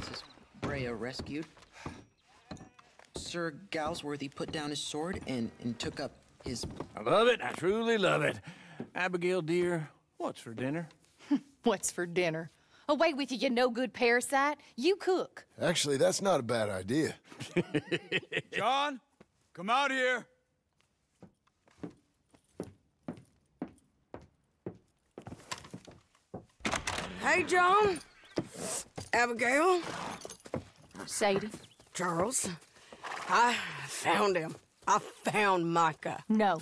Francis Brea rescued. Sir Galsworthy put down his sword and took up his... I love it. I truly love it. Abigail, dear, what's for dinner? What's for dinner? Away with you, you no-good parasite. You cook. Actually, that's not a bad idea. John, come out here. Hey, John. Abigail. Sadie. Charles. I found him. I found Micah. No.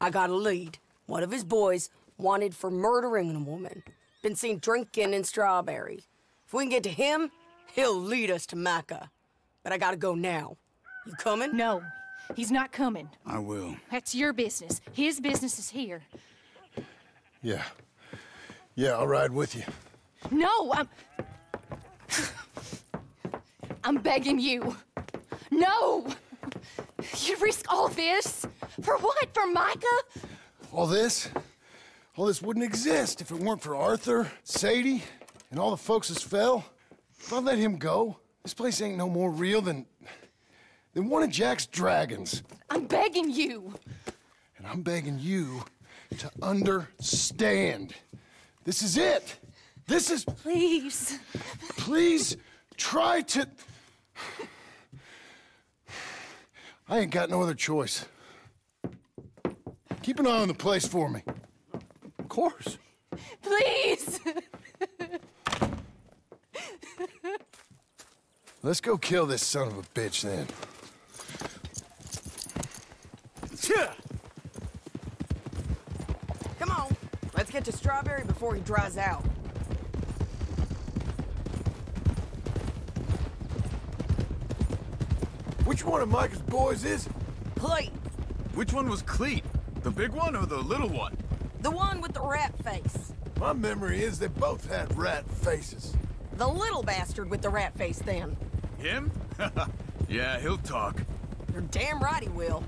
I got a lead. One of his boys wanted for murdering a woman. Been seen drinking in Strawberry. If we can get to him, he'll lead us to Micah. But I gotta go now. You coming? No. He's not coming. I will. That's your business. His business is here. Yeah. Yeah, I'll ride with you. No, I'm begging you. No! You risk all this? For what? For Micah? All this? All this wouldn't exist if it weren't for Arthur, Sadie, and all the folks that fell. If I let him go, this place ain't no more real than one of Jack's dragons. I'm begging you. And I'm begging you to understand. This is it. This is... Please. Please try to... I ain't got no other choice. Keep an eye on the place for me. Of course. Please! Let's go kill this son of a bitch, then. Come on. Let's get to Strawberry before he dries out. Which one of Micah's boys is it? Cleet. Which one was Cleet? The big one or the little one? The one with the rat face. My memory is they both had rat faces. The little bastard with the rat face, then. Him? Yeah, he'll talk. You're damn right he will.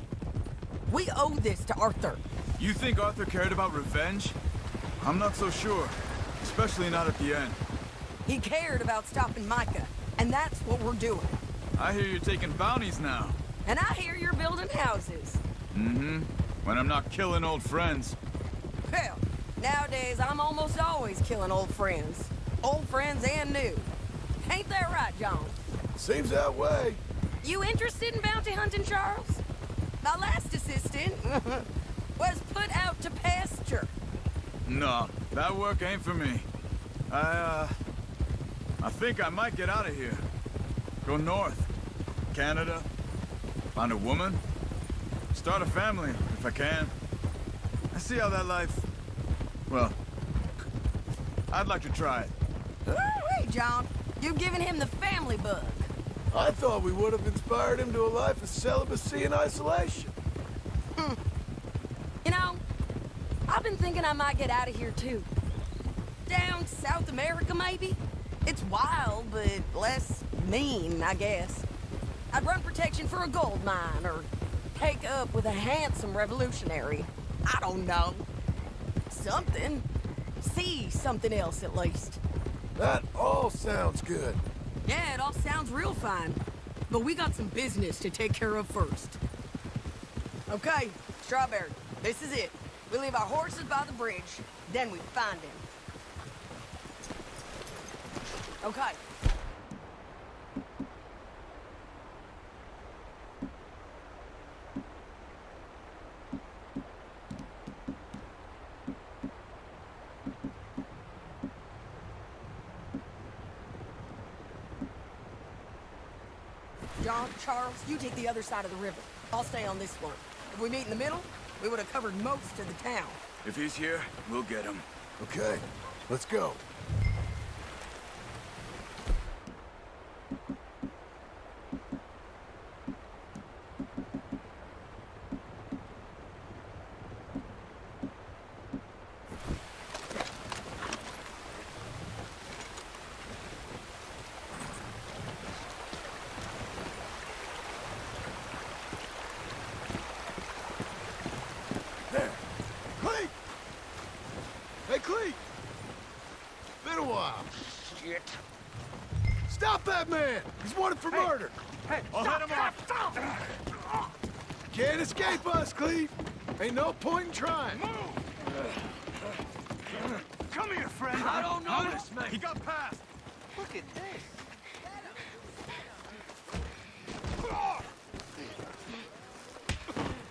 We owe this to Arthur. You think Arthur cared about revenge? I'm not so sure. Especially not at the end. He cared about stopping Micah, and that's what we're doing. I hear you're taking bounties now. And I hear you're building houses. Mm-hmm. When I'm not killing old friends. Hell, nowadays I'm almost always killing old friends. Old friends and new. Ain't that right, John? Seems that way. You interested in bounty hunting, Charles? My last assistant was put out to pasture. No, that work ain't for me. I think I might get out of here. Go north. Canada. Find a woman. Start a family, if I can. I see how that life... Well, I'd like to try it. Woo-wee, John. You've given him the family bug. I thought we would have inspired him to a life of celibacy and isolation. You know, I've been thinking I might get out of here, too. Down South America, maybe? It's wild, but less... mean, I guess. I'd run protection for a gold mine, or take up with a handsome revolutionary. I don't know. Something. See something else, at least. That all sounds good. Yeah, it all sounds real fine. But we got some business to take care of first. Okay, Strawberry, this is it. We leave our horses by the bridge, then we find him. Okay. Charles, you take the other side of the river. I'll stay on this one. If we meet in the middle, we would have covered most of the town. If he's here, we'll get him. Okay, let's go. Stop that man! He's wanted for murder! Hey, I'll stop, head him off! Stop. Can't escape us, Cleve! Ain't no point in trying! Move! Come here, friend! I don't notice, man! He got past! Look at this!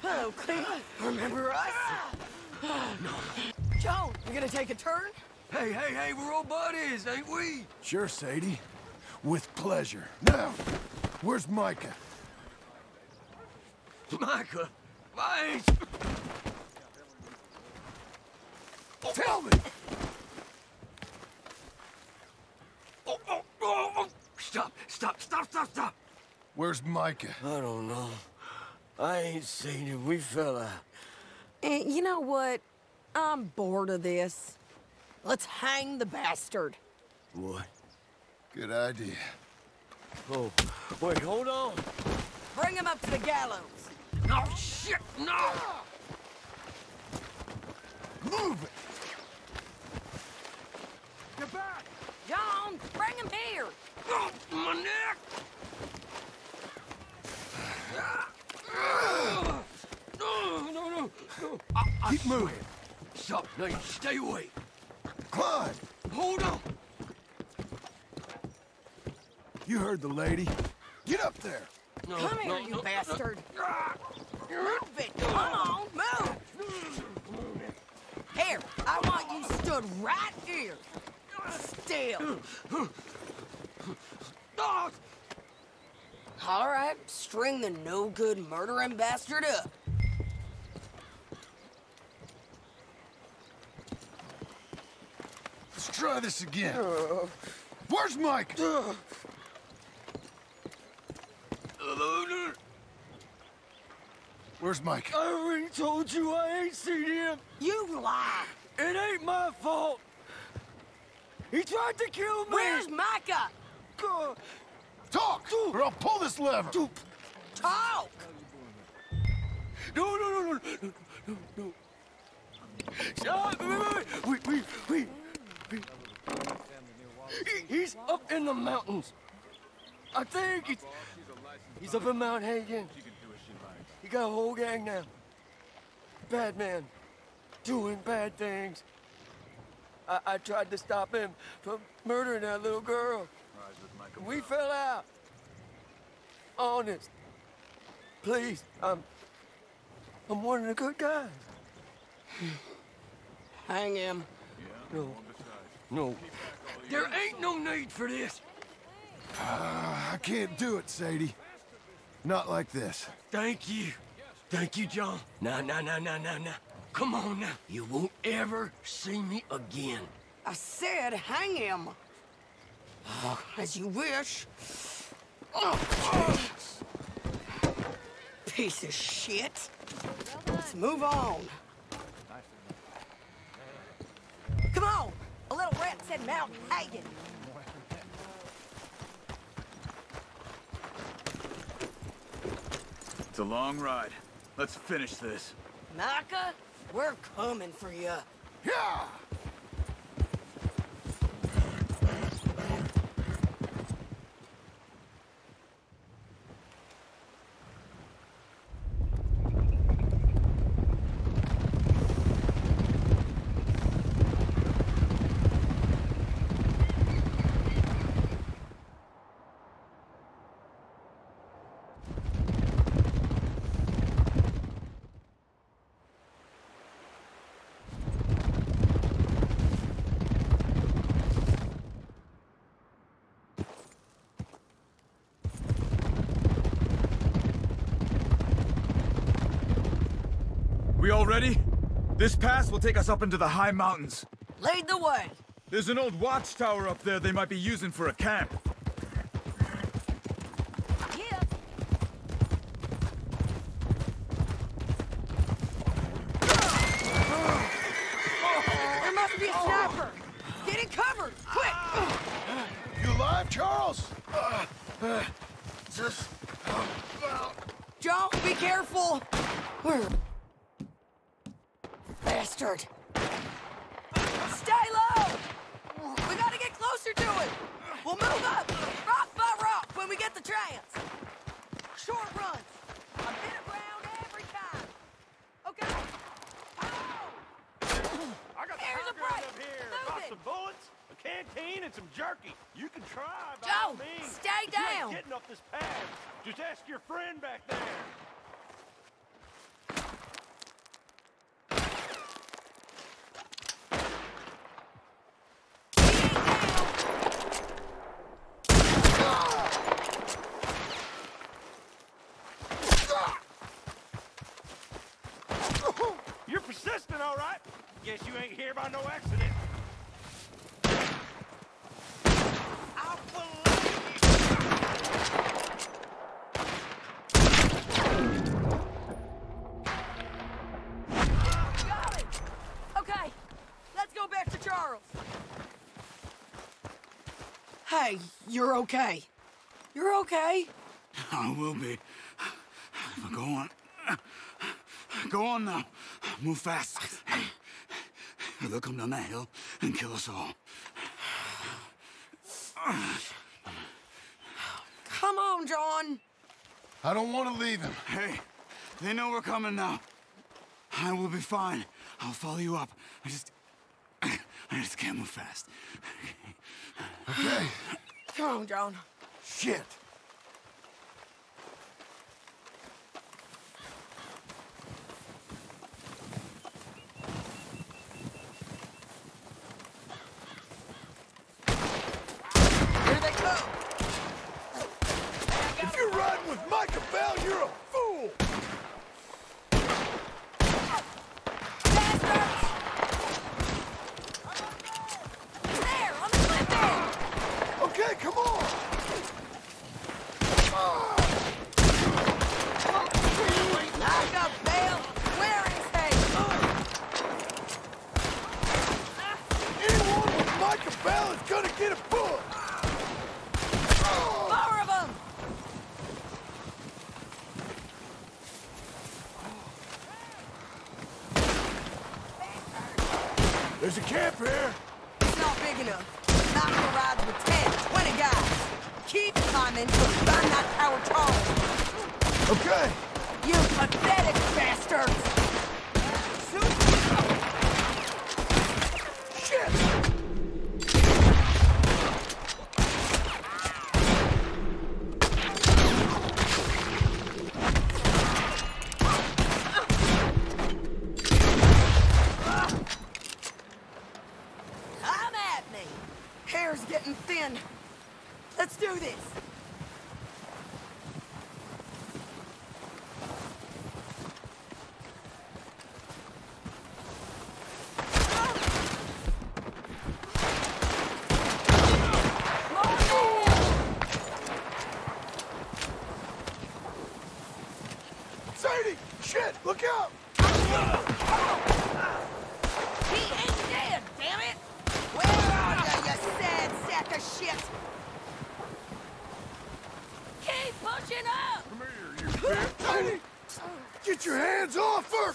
Hello, Cleve. Remember us? No. Joan, we gonna take a turn? Hey, we're old buddies, ain't we? Sure, Sadie. With pleasure. Now, where's Micah? Micah? Mike! Tell me! Stop! Where's Micah? I don't know. I ain't seen him. We fell out. And you know what? I'm bored of this. Let's hang the bastard. What? Good idea. Oh, wait, hold on. Bring him up to the gallows. No, shit, no! Move it! Get back! John, bring him here! Oh, my neck! No. Keep moving. Stop, now you stay away. Climb! Hold on! You heard the lady. Get up there! No, come here, you bastard! Move it! Come on, move! Here, I want you stood right here. Still. All right, string the no-good murdering bastard up. Let's try this again. Where's Mike? Where's Mike? I already told you I ain't seen him. You lie. It ain't my fault. He tried to kill me. Where's Micah? Talk, or I'll pull this lever. Talk. No. Stop. Wait. He's up in the mountains. I think he's up in Mount Hagen. He got a whole gang now. Bad man, doing bad things. I tried to stop him from murdering that little girl. We fell out. Honest. Please, I'm one of the good guys. Hang him. No. There ain't no need for this. I can't do it, Sadie. Not like this. Thank you, John. No. Come on now. You won't ever see me again. I said hang him. Oh, as you wish. Oh. Piece of shit. Let's move on. Come on. A little rat said Mount Hagen. It's a long ride. Let's finish this. Micah, we're coming for you. Yeah! We all ready? This pass will take us up into the high mountains. Lead the way! There's an old watchtower up there they might be using for a camp. Yeah. There must be a sniper! Get it covered! Quick! You alive, Charles? Just... Joe, be careful! Bastard! Stay low! We gotta get closer to it! We'll move up, rock by rock, when we get the chance. Short runs, a bit of ground every time. Okay. Oh! Here's a break. Up here. Got some bullets, a canteen, and some jerky. You can try, by all means. Stay down. You ain't getting up this path. Just ask your friend back there. Guess you ain't here by no accident. I'll believe you. Got it. Okay, let's go back to Charles. Hey, you're okay. You're okay. I will be. Go on. Go on now. Move fast. They'll come down that hill and kill us all. Come on, John. I don't want to leave him. Hey, they know we're coming now. I will be fine. I'll follow you up. I just can't move fast. Okay. Come on, John. Shit. There's a camp here. It's not big enough. Not for rides with 10, 20 guys. Keep climbing till you find that tower tall. Okay. You pathetic bastards. Look out! He ain't dead, damn it! Where are you, sad sack of shit? Keep pushing up! Come here, you fat lady! Get your hands off her!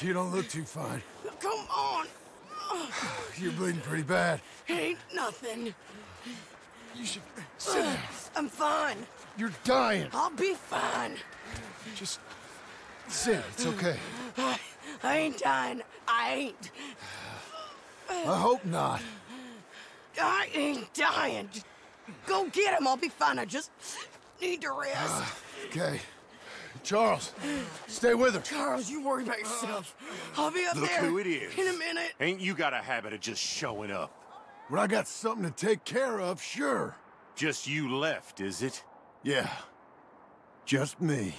You don't look too fine. Come on. You're bleeding pretty bad. Ain't nothing. You should sit down. I'm fine. You're dying. I'll be fine. Just sit. It's okay. I ain't dying. I ain't. I hope not. I ain't dying. Just go get him. I'll be fine. I just need to rest. Okay. Charles, stay with her. Charles, you worry about yourself. I'll be up there. Look who it is. In a minute. Ain't you got a habit of just showing up? When I got something to take care of, sure. Just you left, is it? Yeah. Just me.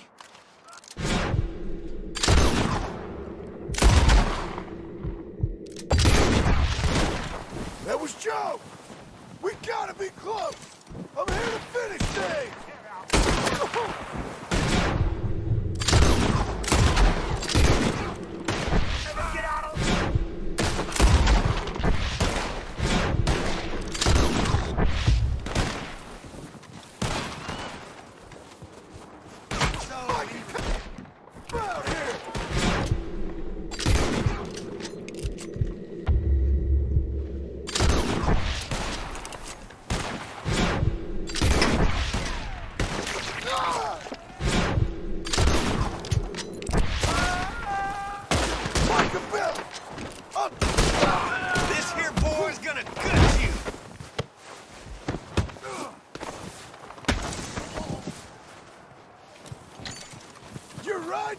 That was Joe. We gotta be close. I'm here to finish things.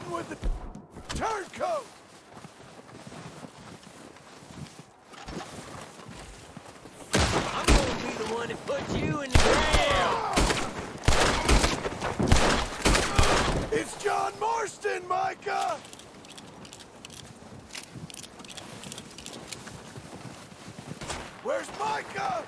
riding with the turncoat! I'm gonna be the one that put you in the ground! It's John Marston, Micah! Where's Micah?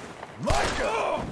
Micah! Micah!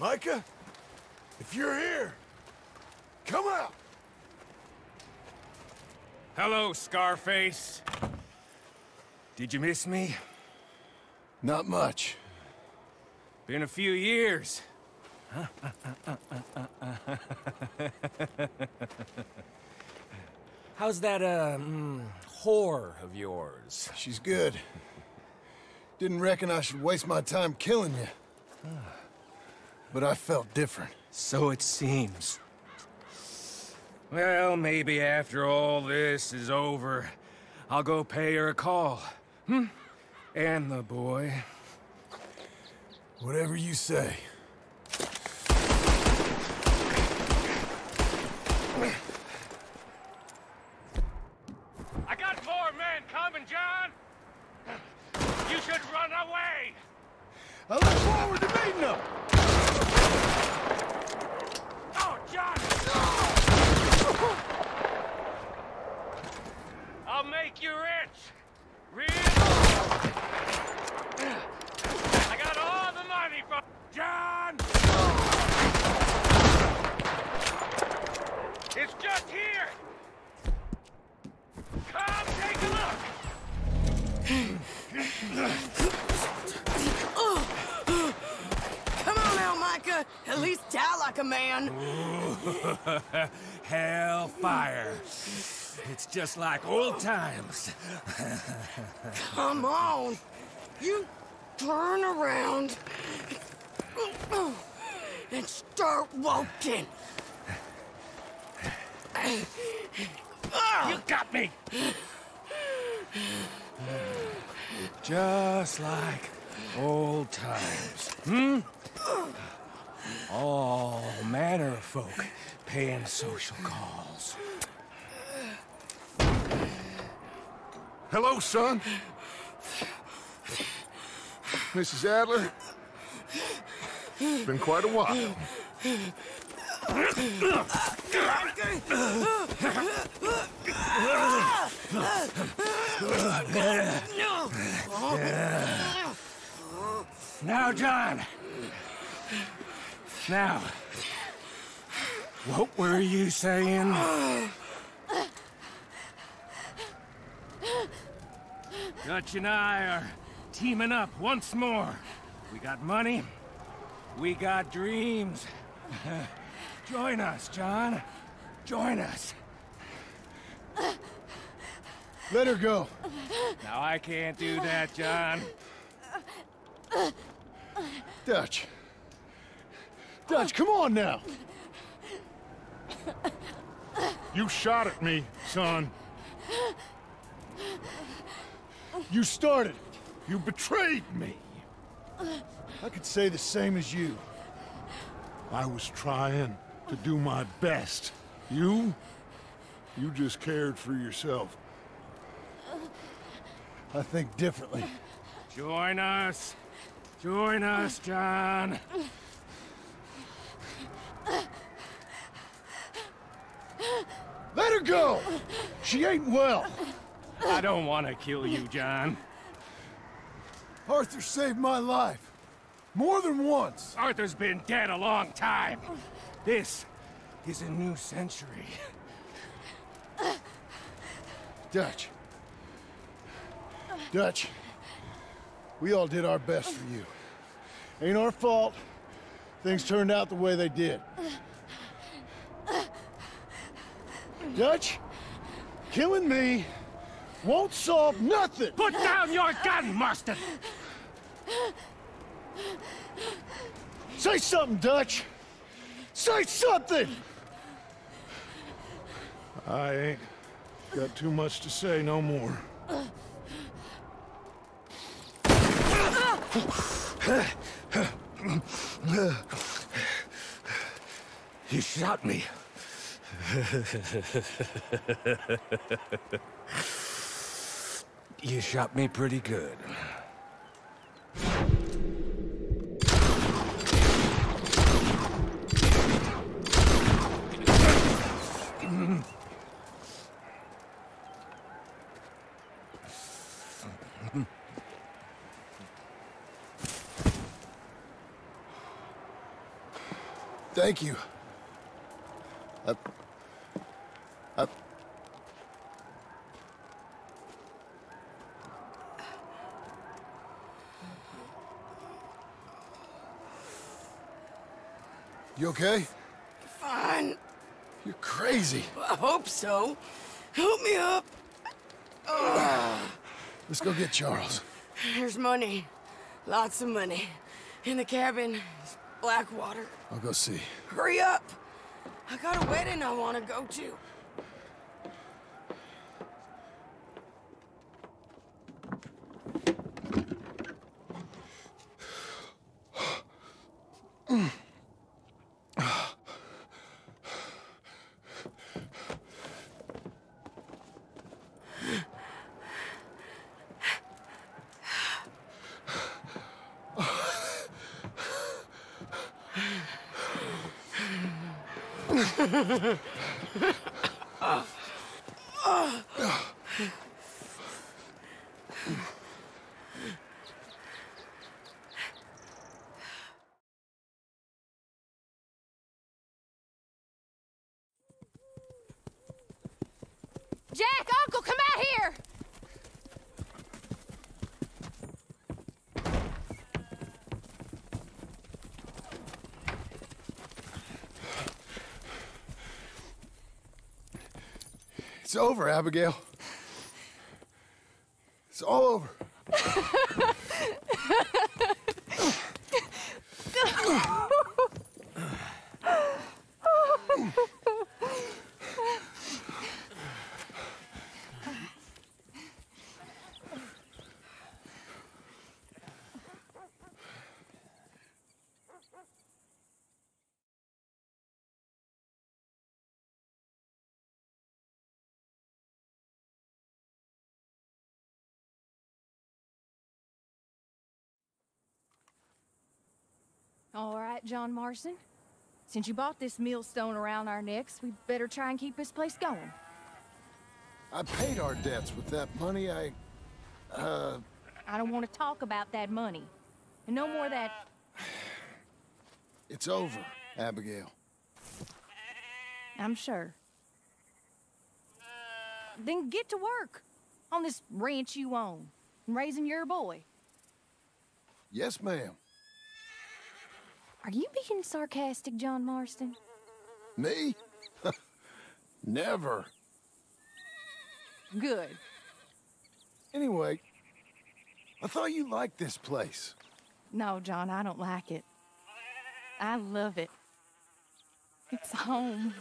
Micah, if you're here, come out! Hello, Scarface. Did you miss me? Not much. Been a few years. How's that, whore of yours? She's good. Didn't reckon I should waste my time killing you. But I felt different. So it seems. Well, maybe after all this is over, I'll go pay her a call. Hmm? And the boy. Whatever you say. I got more men coming, John! You should run away! I look forward to meeting them! Oh, John! No! I'll make you rich! Real! I got all the money from John! It's just here! Come take a look! Come on now, Micah! At least die like a man! Hellfire! It's just like old times! Come on! You turn around and start walking! You got me! Just like old times, hmm? All manner of folk paying social calls. Hello, son. Mrs. Adler. It's been quite a while. Now, John. Now, what were you saying? Dutch and I are teaming up once more. We got money. We got dreams. Join us, John. Join us. Let her go. Now I can't do that, John. Dutch. Dutch, come on now. You shot at me, son. You started it. You betrayed me. I could say the same as you. I was trying to do my best. You just cared for yourself. I think differently. Join us. Join us, John. Let her go! She ain't well. I don't want to kill you, John. Arthur saved my life. More than once. Arthur's been dead a long time. This is a new century. Dutch. Dutch. We all did our best for you. Ain't our fault. Things turned out the way they did. Dutch, killing me won't solve nothing. Put down your gun, Marston. Say something, Dutch. Say something. I ain't got too much to say no more. You shot me. You shot me pretty good. Thank you. You okay? Fine. You're crazy. I hope so. Help me up. Let's go get Charles. There's money. Lots of money. In the cabin. It's Blackwater. I'll go see. Hurry up. I got a wedding I want to go to. Jack, Uncle, come out here! It's over, Abigail. It's all over. All right, John Marston. Since you bought this millstone around our necks, we better try and keep this place going. I paid our debts with that money. I don't want to talk about that money. And no more of that... It's over, Abigail. I'm sure. Then get to work on this ranch you own. and raising your boy? Yes, ma'am. Are you being sarcastic, John Marston? Me? Never. Good. Anyway, I thought you liked this place. No, John, I don't like it. I love it. It's home.